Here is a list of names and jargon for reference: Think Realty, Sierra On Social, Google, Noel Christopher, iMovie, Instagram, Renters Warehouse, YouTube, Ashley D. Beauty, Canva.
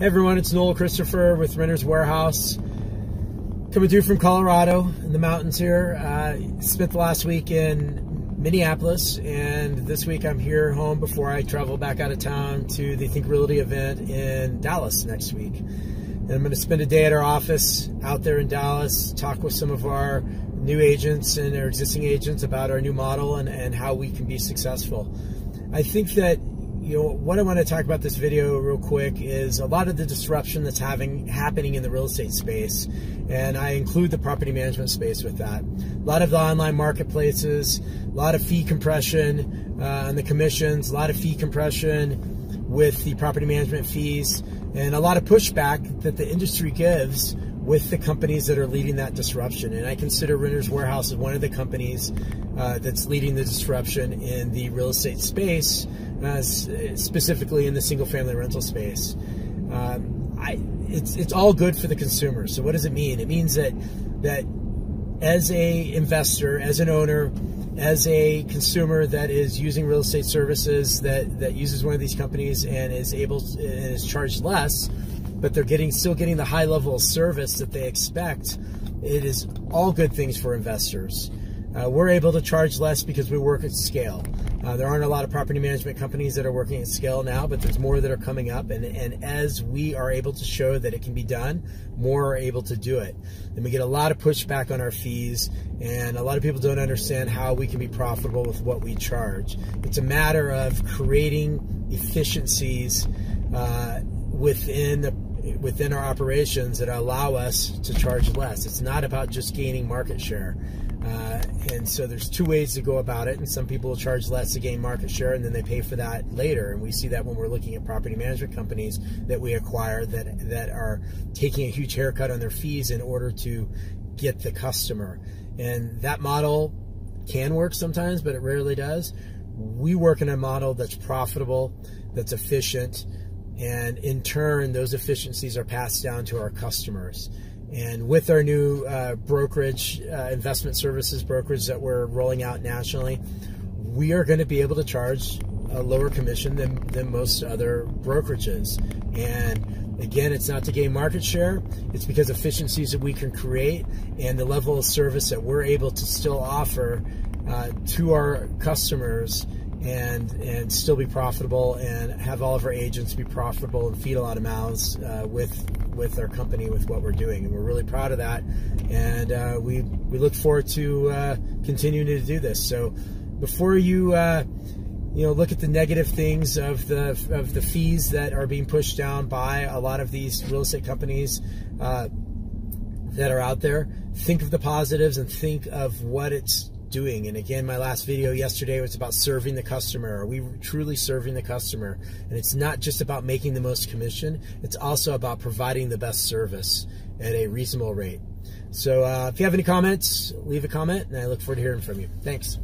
Hey everyone, it's Noel Christopher with Renters Warehouse, coming through from Colorado in the mountains here. Spent the last week in Minneapolis, and this week I'm here home before I travel back out of town to the Think Realty event in Dallas next week. And I'm going to spend a day at our office out there in Dallas, talk with some of our new agents and our existing agents about our new model and how we can be successful. I think that what I want to talk about this video real quick is a lot of the disruption that's happening in the real estate space, and I include the property management space with that. A lot of the online marketplaces, a lot of fee compression on the commissions, a lot of fee compression with the property management fees, and a lot of pushback that the industry gives with the companies that are leading that disruption. And I consider Renters Warehouse as one of the companies that's leading the disruption in the real estate space, specifically in the single-family rental space. It's all good for the consumer. So what does it mean? It means that as a investor, as an owner, as a consumer that is using real estate services, that uses one of these companies and is able to, and is charged less, but they're still getting the high level of service that they expect. It is all good things for investors. We're able to charge less because we work at scale. There aren't a lot of property management companies that are working at scale now, but there's more that are coming up. And as we are able to show that it can be done, more are able to do it. And we get a lot of pushback on our fees, and a lot of people don't understand how we can be profitable with what we charge. It's a matter of creating efficiencies within our operations that allow us to charge less. It's not about just gaining market share. And so there's two ways to go about it, and some people will charge less to gain market share, and then they pay for that later. And we see that when we're looking at property management companies that we acquire that are taking a huge haircut on their fees in order to get the customer. And that model can work sometimes, but it rarely does. We work in a model that's profitable, that's efficient, and in turn, those efficiencies are passed down to our customers. And with our new investment services brokerage that we're rolling out nationally, we are going to be able to charge a lower commission than most other brokerages. And again, it's not to gain market share. It's because efficiencies that we can create and the level of service that we're able to still offer to our customers and still be profitable and have all of our agents be profitable and feed a lot of mouths with our company, with what we're doing. And we're really proud of that. And we look forward to continuing to do this. So before you look at the negative things of the fees that are being pushed down by a lot of these real estate companies that are out there, think of the positives and think of what it's doing. And again, my last video yesterday was about serving the customer. Are we truly serving the customer? And it's not just about making the most commission. It's also about providing the best service at a reasonable rate. So if you have any comments, leave a comment, and I look forward to hearing from you. Thanks.